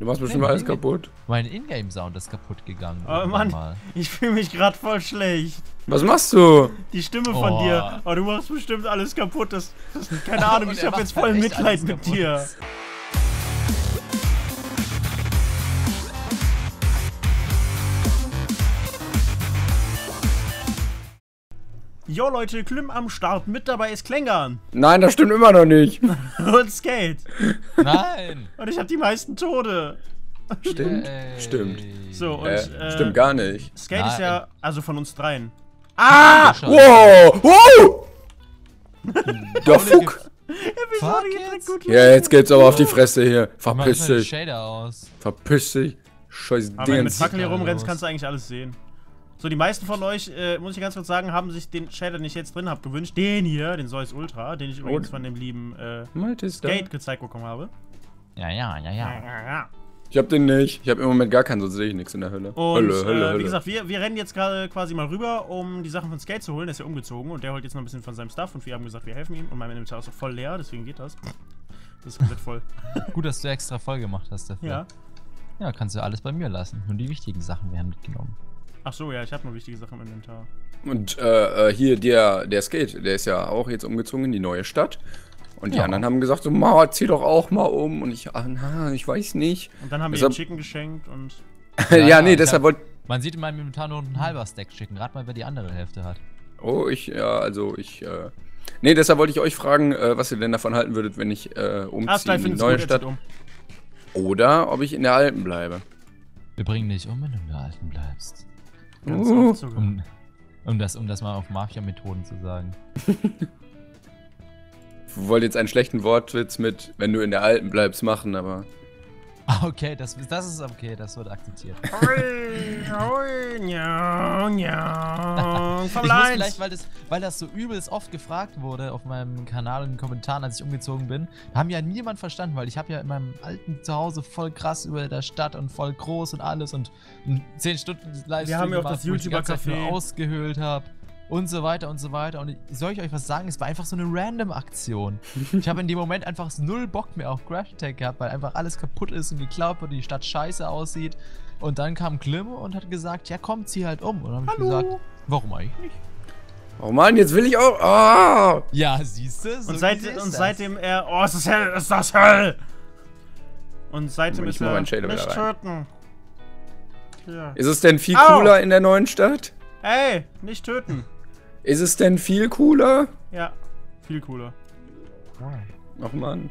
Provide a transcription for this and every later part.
Du machst bestimmt alles kaputt. Mein Ingame-Sound ist kaputt gegangen. Oh Mann, ich fühle mich gerade voll schlecht. Was machst du? Die Stimme von dir. Oh, du machst bestimmt alles kaputt. Das keine Ahnung, ich habe jetzt voll Mitleid mit dir. Jo Leute, Klim am Start, mit dabei ist Klängern. Nein, das stimmt immer noch nicht. Und Skate. Nein. Und ich habe die meisten Tode. Stimmt, stimmt. So, und, stimmt gar nicht. Skate ist ja, also von uns dreien. Ah! Wow! Wow! Der Fuck! Ja, jetzt geht's aber auf die Fresse hier. Verpiss dich. Verpiss dich. Scheiß Ding. Aber wenn du mit Fackel hier rumrennst, kannst du eigentlich alles sehen. So, die meisten von euch, muss ich ganz kurz sagen, haben sich den Shader, den ich jetzt drin habe, gewünscht. Den hier, den SEUS Ultra, den ich übrigens von dem lieben Skate gezeigt bekommen habe. Ja. Ich hab den nicht. Ich hab im Moment gar keinen, sonst sehe ich nichts in der Hölle. Und wie gesagt, wir rennen jetzt gerade quasi mal rüber, um die Sachen von Skate zu holen. Der ist ja umgezogen und der holt jetzt noch ein bisschen von seinem Stuff. Und wir haben gesagt, wir helfen ihm. Und mein Inventar ist auch voll leer, deswegen geht das. Das ist komplett voll. Gut, dass du extra voll gemacht hast dafür. Ja. Ja, kannst du alles bei mir lassen. Nur die wichtigen Sachen werden mitgenommen. Ach so, ja, ich habe noch wichtige Sachen im Inventar. Und hier der Skate, der ist ja auch jetzt umgezogen in die neue Stadt. Und die anderen haben gesagt so, Mauer, zieh doch auch mal um. Und ich, ich weiß nicht. Und dann haben wir Chicken geschenkt und... nee, deshalb wollte... Man sieht in meinem Inventar nur ein halber Stack Chicken. Rat mal, wer die andere Hälfte hat. Oh, nee, deshalb wollte ich euch fragen, was ihr denn davon halten würdet, wenn ich umziehe in die neue Stadt. Oder ob ich in der alten bleibe. Wir bringen dich um, wenn du in der alten bleibst. Um das mal auf Mafia-Methoden zu sagen. Ich wollte jetzt einen schlechten Wortwitz mit, wenn du in der alten bleibst, machen, aber... Okay, das ist okay, das wird akzeptiert. Ich muss vielleicht, weil das so übelst oft gefragt wurde auf meinem Kanal und in den Kommentaren, als ich umgezogen bin, haben ja niemand verstanden, weil ich habe ja in meinem alten Zuhause voll krass über der Stadt und voll groß und alles und 10 Stunden Livestream gemacht, wo ich die ganze Zeit nur ausgehöhlt habe. Und so weiter und so weiter. Und soll ich euch was sagen? Es war einfach so eine random Aktion. Ich habe in dem Moment einfach null Bock mehr auf Craft Attack gehabt, weil einfach alles kaputt ist und geklaut wird und die Stadt scheiße aussieht. Und dann kam Klim und hat gesagt, ja komm, zieh halt um. Und dann habe ich gesagt, warum eigentlich nicht? Oh Mann, jetzt will ich auch... Oh. Ja, siehst du? So seitdem er... Oh, es ist hell, es ist das hell! Und seitdem ist er... Nicht töten. Ja. Ist es denn viel cooler in der neuen Stadt? Ey, nicht töten. Ist es denn viel cooler? Ja, viel cooler. Ach Mann.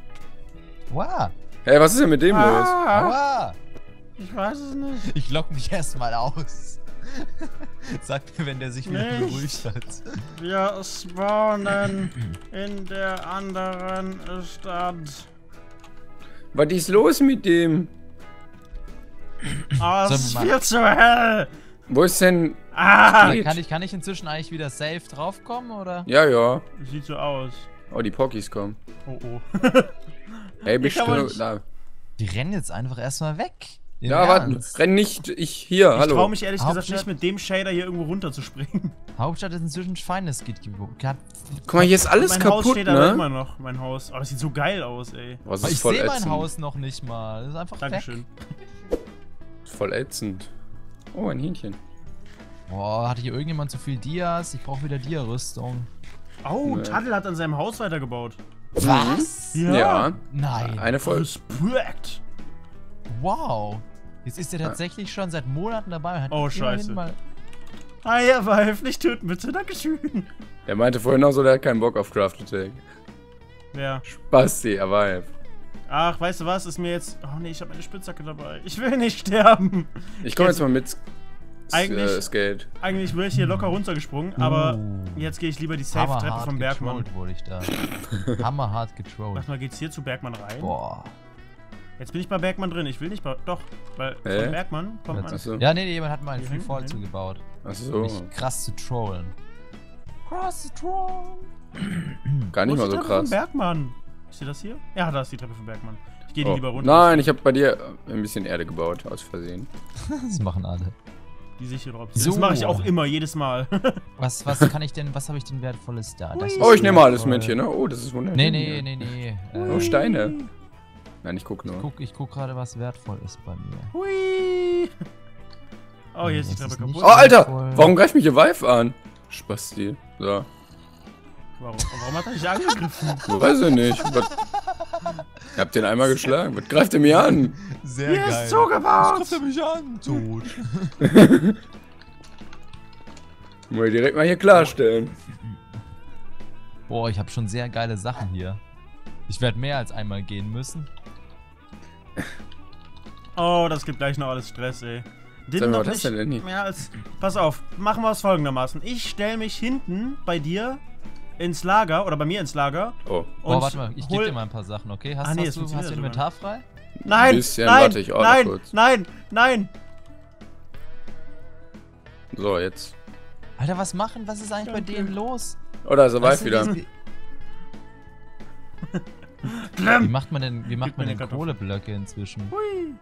Wow. Hey, was ist denn mit dem los? Wow. Ich weiß es nicht. Ich lock mich erstmal aus. Sagt mir, wenn der sich wieder beruhigt hat. Wir spawnen in der anderen Stadt. Was ist los mit dem? Oh, es ist viel zu hell. Wo ist denn... Kann ich inzwischen eigentlich wieder safe draufkommen, oder? Ja. Sieht so aus. Oh, die Pokis kommen. Oh. Ey, die rennen jetzt einfach erstmal weg. Ja, warte, renn nicht. Ich trau mich ehrlich gesagt nicht, mit dem Shader hier irgendwo runterzuspringen. Hauptstadt ist inzwischen feines Skit. Guck mal, hier ist alles kaputt, Haus steht da immer noch, mein Haus. Oh, das sieht so geil aus, ey. Oh, das ist voll ätzend. Ich seh mein Haus noch nicht mal. Das ist einfach Dankeschön. Weg. Voll ätzend. Oh, ein Hähnchen. Boah, hatte hier irgendjemand zu viel Dias? Ich brauche wieder Dia-Rüstung. Oh, nee. Taddl hat an seinem Haus weitergebaut. Was? Ja. Nein. Eine Folge. Respekt. Wow. Jetzt ist er tatsächlich schon seit Monaten dabei. Und hat scheiße. Ja, aber hilf nicht töten, bitte. Dankeschön. Er meinte vorhin auch so, der hat keinen Bock auf Craft Attack. Ja. Spasti, aber hilf. Ach, weißt du was? Ist mir jetzt... Oh nee, ich habe meine Spitzhacke dabei. Ich will nicht sterben. Ich komme jetzt mal mit... Eigentlich wäre ich hier locker runtergesprungen, aber jetzt gehe ich lieber die Safe-Treppe vom Bergmann. Wurde ich da. Hammerhart getrollt. Warte mal, geht's hier zu Bergmann rein? Boah. Jetzt bin ich bei Bergmann drin, ich will nicht bei... Doch, weil von Bergmann kommt man... So. Ja, nee, jemand hat mal einen Freefall zugebaut. Achso. Um mich krass zu trollen. Krass zu trollen. Gar nicht mal so krass. Treppe von Bergmann. Ist das hier? Ja, da ist die Treppe von Bergmann. Ich gehe die lieber runter. Nein, ich habe bei dir ein bisschen Erde gebaut, aus Versehen. Das machen alle. Die sichere Option. So. Das mache ich auch immer, jedes Mal. Was kann ich denn, was habe ich denn Wertvolles da? Das ist ich nehme alles mit hier, ne? Oh, das ist wunderbar. Nee. Oh, Steine. Nein, ich guck nur. Ich guck gerade, was wertvoll ist bei mir. Hui! Oh, hier ist die Treppe kaputt. Oh, Alter! Wertvoll. Warum greift mich hier Vive an? Spasti. So. Warum hat er dich angegriffen? Weiß ich nicht. Ich hab den einmal geschlagen. Was greift er mir an? Sehr geil. Hier ist zugebaut! Was greift er mich an? Tot. Muss ich direkt mal hier klarstellen. Boah, ich habe schon sehr geile Sachen hier. Ich werde mehr als einmal gehen müssen. Oh, das gibt gleich noch alles Stress, ey. Sag mal, was ist denn hier? Mehr als, pass auf, machen wir es folgendermaßen. Ich stelle mich hinten bei dir ins Lager, oder bei mir ins Lager. Oh, oh warte mal, ich gebe dir mal ein paar Sachen, okay? Hast du Inventar frei? Nein, nein! So, jetzt. Alter, was machen? Was ist eigentlich bei denen los? Oder so weit wieder. Wie macht man denn Kohleblöcke inzwischen? Hui.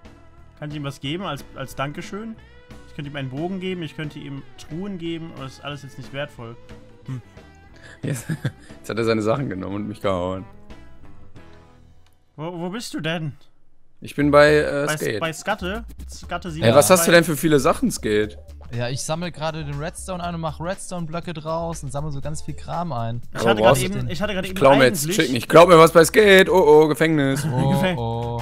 Kann ich ihm was geben als Dankeschön? Ich könnte ihm einen Bogen geben, ich könnte ihm Truhen geben, aber das ist alles jetzt nicht wertvoll. Hm. Jetzt hat er seine Sachen genommen und mich gehauen. Wo bist du denn? Ich bin bei Skate. Bei Skatte? Skatte 702. Ey, was hast du denn für viele Sachen, Skate? Ja, ich sammle gerade den Redstone ein und mache Redstone-Blöcke draus und sammle so ganz viel Kram ein. Ich hatte gerade eben glaub mir jetzt Chicken. Ich glaub mir was bei Skate. Oh, oh, Gefängnis. Oh, oh.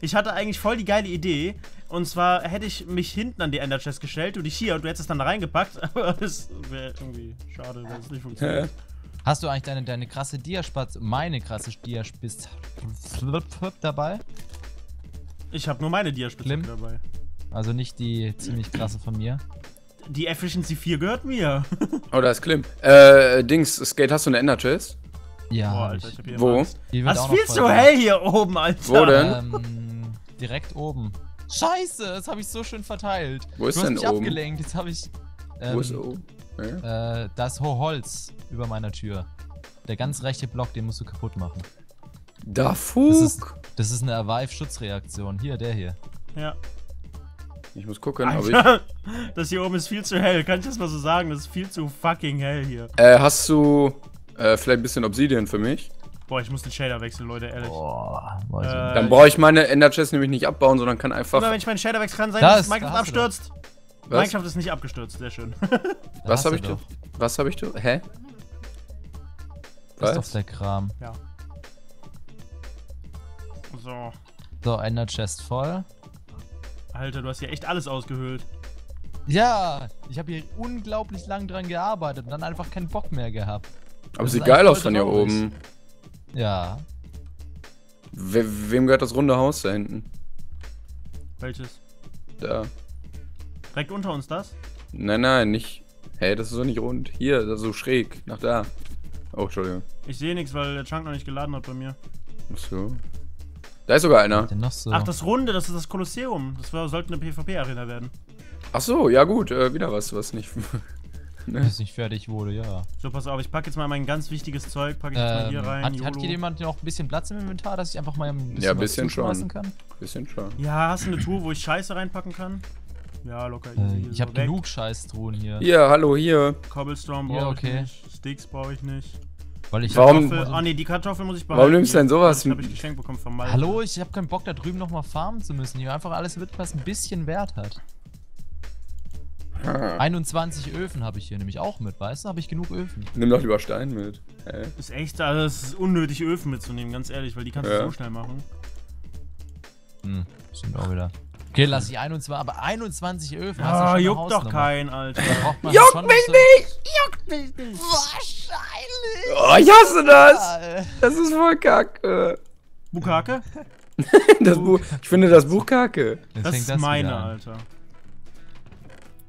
Ich hatte eigentlich voll die geile Idee. Und zwar hätte ich mich hinten an die Ender Chest gestellt, du dich hier und du hättest es dann da reingepackt. Aber das wäre irgendwie schade, wenn es nicht funktioniert. Ja. Hast du eigentlich deine krasse Diaspatz, meine krasse Diaspitz dabei? Ich habe nur meine Diaspitze dabei. Also nicht die ziemlich krasse von mir. Die Efficiency 4 gehört mir. Oh, da ist Klim. Dings, Skate, hast du eine Ender Chest? Ja. Boah, Alter, ich hab hier wo? Was spielst du hell hier oben, Alter? Wo denn? Direkt oben. Scheiße, das habe ich so schön verteilt. Wo ist denn oben? Du hast mich abgelenkt, jetzt habe ich... wo ist oben? Ja. Das Holz über meiner Tür. Der ganz rechte Block, den musst du kaputt machen. Da fuck! Das ist eine Avive-Schutzreaktion. Hier, der hier. Ja. Ich muss gucken, Alter, ob ich... Das hier oben ist viel zu hell, kann ich das mal so sagen? Das ist viel zu fucking hell hier. Hast du vielleicht ein bisschen Obsidian für mich? Boah, ich muss den Shader wechseln, Leute, ehrlich. Boah, dann brauche ich meine Ender Chest nämlich nicht abbauen, sondern kann einfach... Oder wenn ich meinen Shader wechsle, kann sein, dass Minecraft abstürzt. Was? Minecraft ist nicht abgestürzt, sehr schön. Was habe ich da? Was habe ich da? Hä? Das ist doch der Kram. Ja. So. So, Ender Chest voll. Alter, du hast hier echt alles ausgehöhlt. Ja, ich habe hier unglaublich lang dran gearbeitet und dann einfach keinen Bock mehr gehabt. Aber das sieht geil aus von hier oben. Ja. Wem gehört das runde Haus da hinten? Welches? Da. Direkt unter uns das? Nein, nein, nicht. Hey, das ist so nicht rund. Hier, das ist so schräg. Nach da. Oh, Entschuldigung. Ich sehe nichts, weil der Chunk noch nicht geladen hat bei mir. Ach so. Da ist sogar einer. Ach, das Runde, das ist das Kolosseum. Das sollte eine PvP-Arena werden. Ach so, ja gut, wieder was nicht... ne? Das nicht fertig wurde, ja. So, pass auf, ich packe jetzt mal mein ganz wichtiges Zeug, packe ich jetzt mal hier rein. Hat hier jemand noch ein bisschen Platz im Inventar, dass ich einfach mal ein bisschen was schon kann? Ja, hast du eine Truhe, wo ich Scheiße reinpacken kann? Ja, locker easy. Ich habe genug Scheiß-Truhen hier. Hier, hallo, hier. Cobblestone brauche ich nicht, Sticks brauche ich nicht. Weil ich die Kartoffel muss ich behalten. Warum nimmst du denn sowas? Das habe ich geschenkt bekommen von Mike. Hallo, ich habe keinen Bock da drüben nochmal farmen zu müssen. Hier einfach alles wird, was ein bisschen Wert hat. 21 Öfen habe ich hier nämlich auch mit, weißt du? Habe ich genug Öfen. Nimm doch lieber Stein mit. Hey. Ist echt, also es ist unnötig Öfen mitzunehmen, ganz ehrlich, weil die kannst du so schnell machen. Hm, stimmt auch wieder. Okay, lass ich 21, aber 21 Öfen hast du schon. Juckt doch keinen, Alter. Juckt mich nicht! Juckt mich nicht! Wahrscheinlich! Oh, ich hasse das! Das ist voll kacke. Bukake? Ich finde das Buch kacke. Das ist meine, Alter.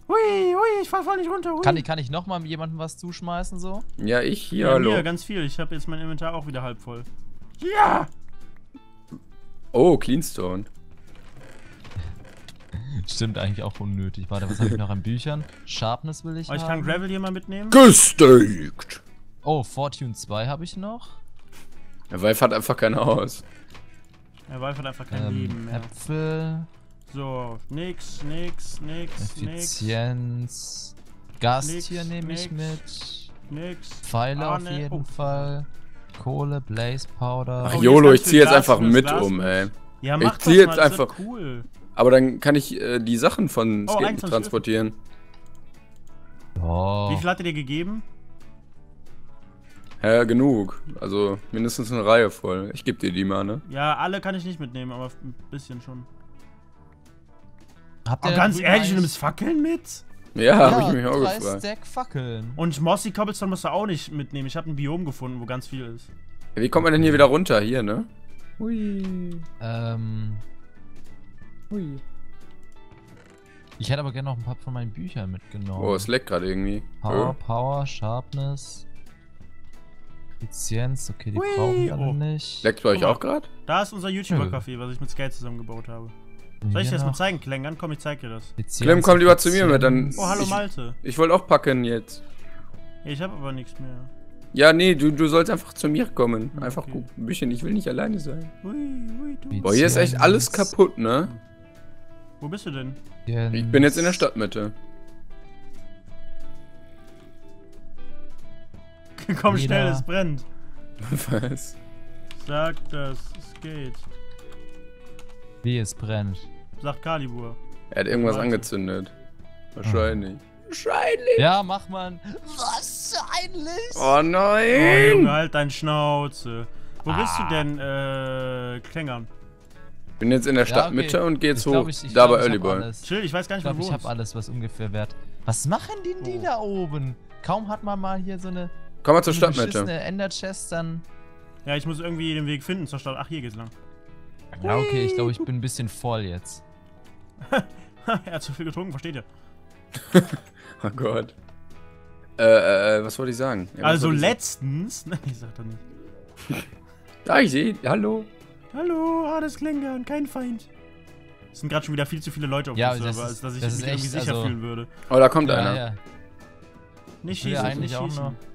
Hui, hui, ich fall voll nicht runter, hui. Kann ich nochmal jemandem was zuschmeißen, so? Ja, ich hier, ja, hallo. Ja, ganz viel. Ich habe jetzt mein Inventar auch wieder halb voll. Ja! Oh, Cleanstone. Stimmt, eigentlich auch unnötig. Warte, was habe ich noch an Büchern? Sharpness will ich haben. Ich kann Gravel hier mal mitnehmen. Gesteckt! Oh, Fortune 2 habe ich noch. Der Vive hat einfach kein Haus. Der Vive hat einfach kein Leben mehr. Äpfel. So, nix. Effizienz. Gast hier nehme ich mit. Pfeile auf jeden Fall. Kohle, Blaze Powder. Ach, YOLO, ich ziehe jetzt einfach mit um, ey. Ja, mach das mal, das wird cool. Aber dann kann ich die Sachen von Skaten transportieren. Oh. Wie viel hat er dir gegeben? Ja, genug. Also mindestens eine Reihe voll. Ich geb dir die mal, ne? Ja, alle kann ich nicht mitnehmen, aber ein bisschen schon. Habt ihr ganz ehrlich, du nimmst Fackeln mit? Ja, hab ich mich auch gefragt. 3 Stack Fackeln. Und Mossy Cobblestone musst du auch nicht mitnehmen. Ich habe ein Biom gefunden, wo ganz viel ist. Ja, wie kommt man denn hier wieder runter? Hier, ne? Hui. Hui. Ich hätte aber gerne noch ein paar von meinen Büchern mitgenommen. Oh, es leckt gerade irgendwie. Power, Power, Sharpness. Effizienz, okay, die brauchen wir alle nicht. Leckt bei euch auch gerade? Da ist unser YouTuber-Café, was ich mit Skate zusammengebaut habe. Soll ich dir das mal zeigen, Klängern? Komm, ich zeig dir das. Klim, komm lieber zu mir mit, dann... Oh, hallo Malte. Ich wollte auch packen jetzt. Ich habe aber nichts mehr. Ja, nee, du sollst einfach zu mir kommen. Einfach gut, Büchchen, ich will nicht alleine sein. Boah, hier ist echt alles kaputt, ne? Wo bist du denn? Ich bin jetzt in der Stadtmitte. Komm schnell, es brennt. Was? Sag das, es geht. Wie, es brennt? Sagt Kalibur. Er hat irgendwas angezündet. Wahrscheinlich. Wahrscheinlich! Ja, mach mal. Wahrscheinlich! Oh nein! Oh, Junge, halt dein Schnauze. Wo bist du denn, Klängern? Ich bin jetzt in der Stadtmitte und geh jetzt hoch. Da bei Earlyboy. Chill, ich weiß gar nicht, wo du wohnst. Ich hab alles, was ungefähr wert. Was machen denn die da oben? Kaum hat man mal hier so eine. Komm mal zur Stadtmitte. Ender-Chest, dann. Ja, ich muss irgendwie den Weg finden zur Stadt. Ach, hier geht's lang. Ja, okay, ich glaube, ich bin ein bisschen voll jetzt. Er hat zu viel getrunken, versteht ihr? Oh Gott. Was wollte ich sagen? Ja, also letztens. Nein, ich sag doch nicht. Da, ich sehe. Hallo. Hallo, hartes Klängern, kein Feind. Es sind gerade schon wieder viel zu viele Leute auf dem Server, als dass ich mich irgendwie sicher fühlen würde. Oh, da kommt einer. Ja. Nicht schießen, nicht schießen.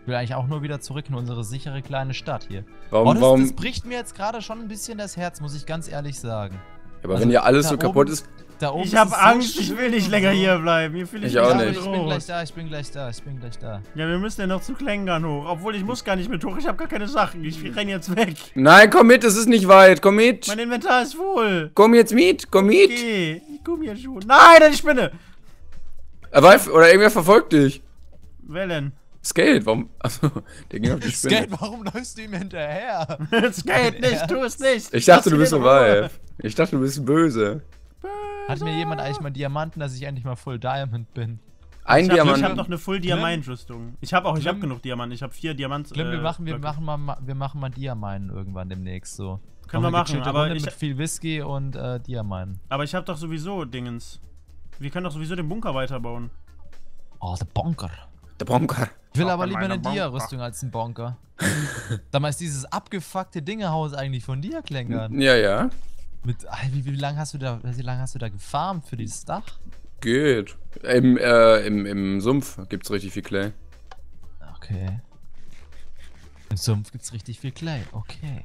Ich will eigentlich auch nur wieder zurück in unsere sichere kleine Stadt hier. Warum? Das bricht mir jetzt gerade schon ein bisschen das Herz, muss ich ganz ehrlich sagen. Aber also, wenn hier alles so kaputt ist... Da oben ich habe Angst, ich will nicht länger hier bleiben. Hier fühle ich mich auch nicht. Ich bin gleich da, ich bin gleich da, ich bin gleich da. Ja, wir müssen ja noch zu Klängern hoch. Obwohl, ich muss gar nicht mit hoch, ich habe gar keine Sachen. Ich renn jetzt weg. Nein, komm mit, es ist nicht weit, komm mit. Mein Inventar ist voll. Komm jetzt mit, komm mit. Okay, ich komm hier schon. Nein, eine Spinne. Oder irgendwer verfolgt dich. Wer denn? Skate, warum? Achso, der ging auf die Spinne. Skate, warum läufst du ihm hinterher? Skate, nicht, tu es nicht! Ich dachte, du bist so reif. Ich dachte, du bist böse. Hat mir jemand eigentlich mal Diamanten, dass ich endlich mal Full Diamond bin? Ich hab noch eine Full Diamant-Rüstung. Ich hab genug Diamanten, ich hab 4 Diamanten. Wir machen mal Diamanten irgendwann demnächst so. Können wir machen, aber mit viel Whisky und Diamanten. Aber ich hab doch sowieso Dingens. Wir können doch sowieso den Bunker weiterbauen. Oh, der Bunker. Der Bonker. Ich will aber lieber eine Dia-Rüstung als ein Bonker. Damals ist dieses abgefuckte Dingehaus eigentlich von dir, Klängern. Ja, ja. Wie lange hast du da gefarmt für dieses Dach? Geht. Im Sumpf gibt's richtig viel Clay. Okay. Im Sumpf gibt's richtig viel Clay, okay.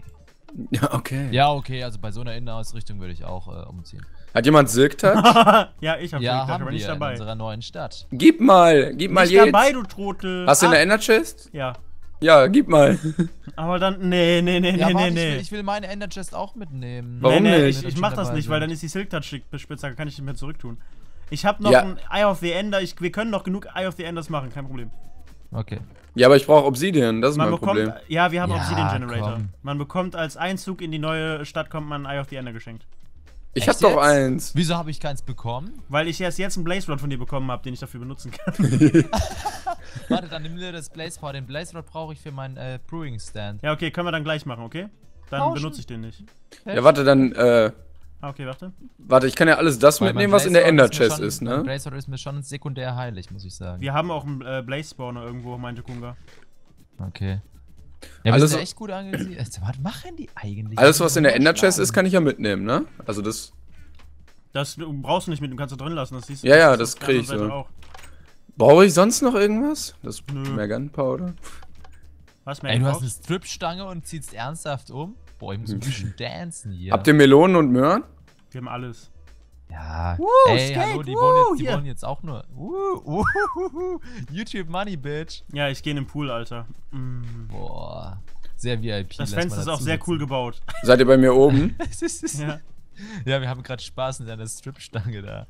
Ja, okay. Ja, okay, also bei so einer Innenausrichtung würde ich auch umziehen. Hat jemand Silk-Touch? Ja, ich hab Silk-Touch, aber nicht dabei. In unserer neuen Stadt. Gib mal jetzt. Nicht dabei, du Trottel. Hast du eine Ender-Chest? Ja. Ja, gib mal. Aber dann, nee. Ich will meine Ender-Chest auch mitnehmen. Warum nicht? Ich mach das nicht, weil dann ist die Silk-Touch-Spitzhacke, kann ich nicht mehr zurücktun. Ich hab noch ein Eye of the Ender, wir können noch genug Eye of the Enders machen, kein Problem. Okay. Ja, aber ich brauche Obsidian, das ist mein Problem. Ja, wir haben Obsidian-Generator. Man bekommt als Einzug in die neue Stadt, kommt man ein Eye of the Ender geschenkt. Ich hab doch eins. Wieso habe ich keins bekommen? Weil ich erst jetzt einen Blaze Rod von dir bekommen habe, den ich dafür benutzen kann. Warte, dann nimm mir das Blaze Rod. Den Blaze Rod brauche ich für meinen Brewing Stand. Ja, okay, können wir dann gleich machen, okay? Dann benutze ich den nicht. Ja, warte, dann okay, warte. Warte, ich kann ja alles das mitnehmen, was in der Ender Chest ist, ne? Blaze Rod ist mir schon sekundär heilig, muss ich sagen. Wir haben auch einen Blaze Spawner irgendwo, meinte Kunga. Okay. Ja, alles, echt gut angesehen. Was machen die eigentlich? Alles, was in der Ender Chest ist, kann ich ja mitnehmen, ne? Also das... Das brauchst du nicht mitnehmen, kannst du drin lassen. Das siehst du. Ja, ja, das krieg ich so. Brauche ich sonst noch irgendwas? Das mehr Gunpowder. Was, mehr? Ey, du hast eine Stripstange und ziehst ernsthaft um? Boah, ich muss ein bisschen dancen hier. Habt ihr Melonen und Möhren? Wir haben alles. Ja, ey, hallo, die wohnen jetzt auch nur. YouTube Money, Bitch. Ja, ich gehe in den Pool, Alter. Boah. sehr VIP. Das Fenster ist auch sehr cool gebaut. Seid ihr bei mir oben? Ja. Ja, wir haben gerade Spaß mit einer Stripstange da.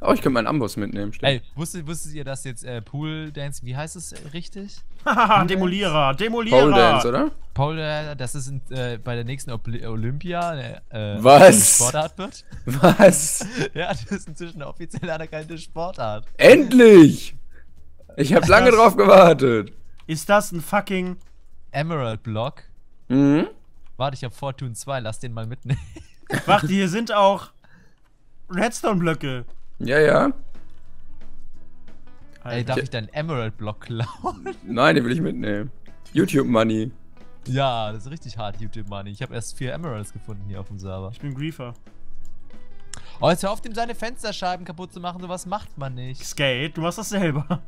Oh, ich könnte meinen Amboss mitnehmen. Stimmt. Ey, wusstet ihr, dass jetzt Pool Dance, wie heißt es richtig? Haha, Demolierer, Demolierer. Pole Dance, oder? Pole Dance, das ist bei der nächsten Olympia was? Sportart wird. Was? Ja, das ist inzwischen eine offiziell anerkannte Sportart. Endlich! Ich habe lange drauf gewartet. Ist das ein fucking Emerald Block? Mhm. Warte, ich hab Fortune 2, lass den mal mitnehmen. Warte, hier sind auch Redstone-Blöcke. Ja, ja. Ey, darf ich deinen Emerald-Block klauen? Nein, den will ich mitnehmen. YouTube-Money. Ja, das ist richtig hart, YouTube-Money. Ich habe erst 4 Emeralds gefunden hier auf dem Server. Ich bin Griefer. Oh, jetzt hör auf, dem seine Fensterscheiben kaputt zu machen. Sowas macht man nicht. Skate, du machst das selber.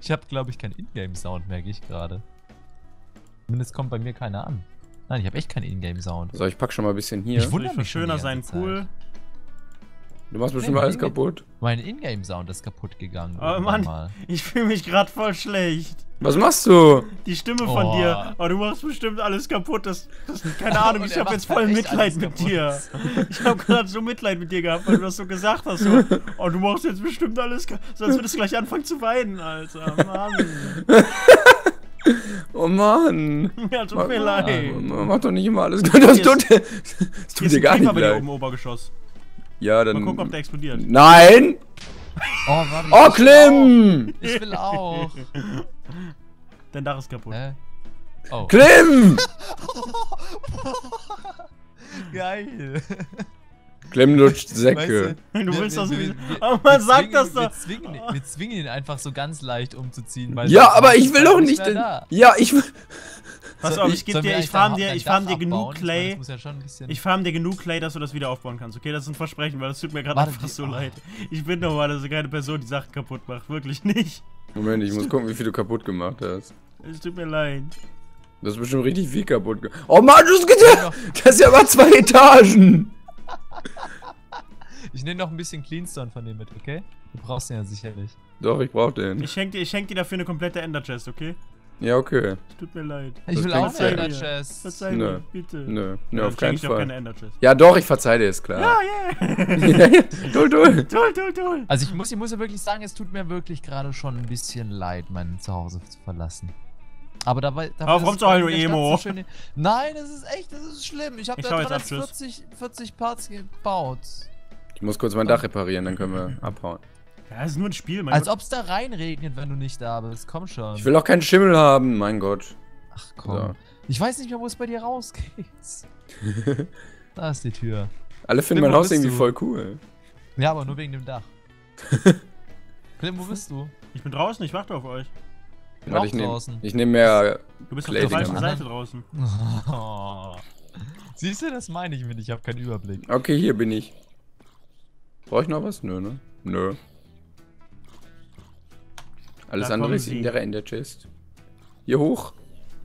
Ich habe, glaube ich, keinen Ingame-Sound, merke ich gerade. Zumindest kommt bei mir keiner an. Nein, ich habe echt keinen Ingame-Sound. So, ich pack schon mal ein bisschen hier. Ich wundere mich schöner sein Pool. Du machst bestimmt alles kaputt. Mein Ingame-Sound ist kaputt gegangen. Oh Mann, ich fühle mich gerade voll schlecht. Was machst du? Die Stimme von dir. Oh, du machst bestimmt alles kaputt. Keine Ahnung, ich habe jetzt voll Mitleid mit dir. Ich habe gerade so Mitleid mit dir gehabt, weil du das so gesagt hast. So, oh, du machst jetzt bestimmt alles kaputt. Sonst würdest du gleich anfangen zu weinen, Alter. Mann. Oh Mann! Ja, tut mir leid. Mach doch nicht immer alles. Das tut dir gar nicht leid. Hier ist oben Obergeschoss. Ja, dann... Mal gucken, ob der explodiert. Nein! Oh, warte, oh, Klim! Ich will auch. Dein Dach ist kaputt. Oh. Klim! Geil. Klim lutscht Säcke. Weißt du, du willst das nicht. Oh, man sagt das doch. Wir zwingen ihn einfach so ganz leicht umzuziehen. Weil ja, aber ich will doch nicht. Denn, ja, ich will. Pass auf, ich farm dir genug Clay. Ich farm dir genug Clay, dass du das wieder aufbauen kannst. Okay, das ist ein Versprechen, weil das tut mir gerade einfach so leid. Ich bin doch mal so keine Person, die Sachen kaputt macht. Wirklich nicht. Moment, ich muss gucken, wie viel du kaputt gemacht hast. Es tut mir leid. Du hast bestimmt richtig viel kaputt gemacht. Oh Mann, du hast getan! Das ist ja mal 2 Etagen! Ich nehme noch ein bisschen Cleanstone von dem mit, okay? Du brauchst den ja sicherlich. Doch, ich brauch den. Ich schenk dir dafür eine komplette Ender Chest, okay? Ja, okay. Tut mir leid. Ich will auch eine Ender Chest. Verzeih mir, bitte. Nö, nö, auf keinen Fall. Keine Ender Chest. Ja, doch, ich verzeih dir, ist klar. Ja, yeah. Toll. Also ich muss ja wirklich sagen, es tut mir wirklich gerade schon ein bisschen leid, mein Zuhause zu verlassen. Aber dabei. Warum zu Hallo Emo? So nein, das ist echt, das ist schlimm. Ich habe da 340 Parts gebaut. Ich muss kurz mein Dach reparieren, dann können wir abhauen. Ja, das ist nur ein Spiel, mein Gott. Als ob es da reinregnet, wenn du nicht da bist. Komm schon. Ich will auch keinen Schimmel haben, mein Gott. Ach komm. So. Ich weiß nicht mehr, wo es bei dir rausgeht. Da ist die Tür. Alle finden Klim, mein Haus irgendwie voll cool. Ja, aber nur wegen dem Dach. Klim, wo bist du? Ich bin draußen, ich warte auf euch. Warte, ich nehm mehr. Du bist auf der falschen Seite draußen. Oh. Siehst du, das meine ich mit. Ich habe keinen Überblick. Okay, hier bin ich. Brauche ich noch was? Nö, ne? Nö. Alles andere ist in der Chest. Hier hoch.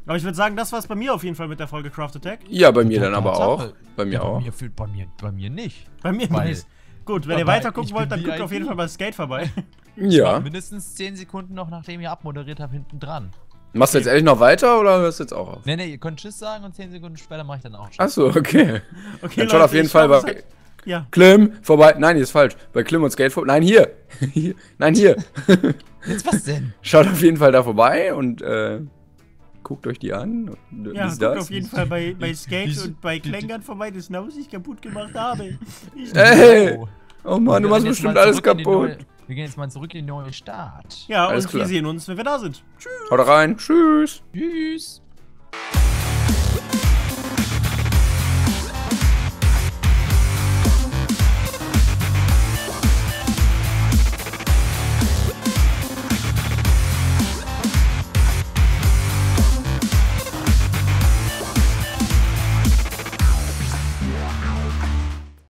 Aber ich würde sagen, das war's bei mir auf jeden Fall mit der Folge Craft Attack. Ja, bei mir dann aber auch. Bei mir auch. Bei mir nicht. Bei mir nicht. Gut, wenn ihr weiter gucken wollt, dann guckt auf jeden Fall bei Skate vorbei. Ja. Mindestens 10 Sekunden noch, nachdem ihr abmoderiert habt, hinten dran. Machst du jetzt ehrlich noch weiter oder hörst du jetzt auch auf? Nee, nee, ihr könnt Tschüss sagen und 10 Sekunden später mache ich dann auch Tschüss. Achso, okay. Okay, dann schaut auf jeden Fall bei Klim vorbei. Nein, hier ist falsch. Bei Klim und Skate vorbei. Nein, hier. Nein, hier. Jetzt was denn? Schaut auf jeden Fall da vorbei und guckt euch die an. Ja, guckt auf jeden Fall bei Skate und bei Klängern vorbei, das Haus ich kaputt gemacht habe. Ey! Oh Mann, du machst bestimmt alles kaputt. Wir gehen jetzt mal zurück in den neuen Start. Ja, alles klar. Wir sehen uns, wenn wir da sind. Tschüss. Haut rein. Tschüss. Tschüss.